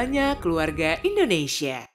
Sepak bolanya keluarga Indonesia.